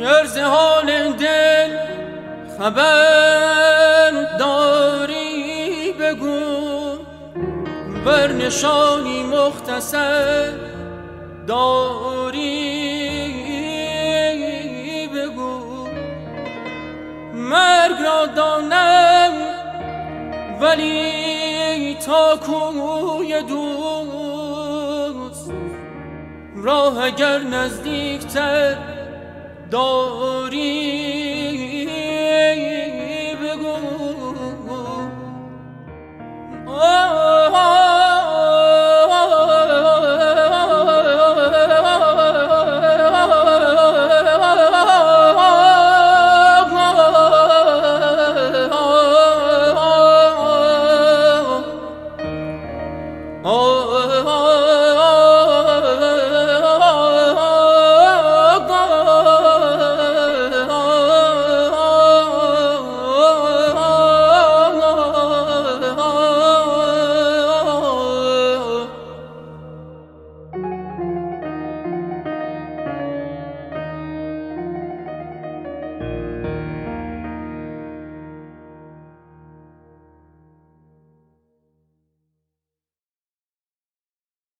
گر ز حال دل خبر داری بگو، ور نشانی مختصر داری بگو. مرگ را دانم ولی تا کوی دوست، راه اگر نزدیکتر داری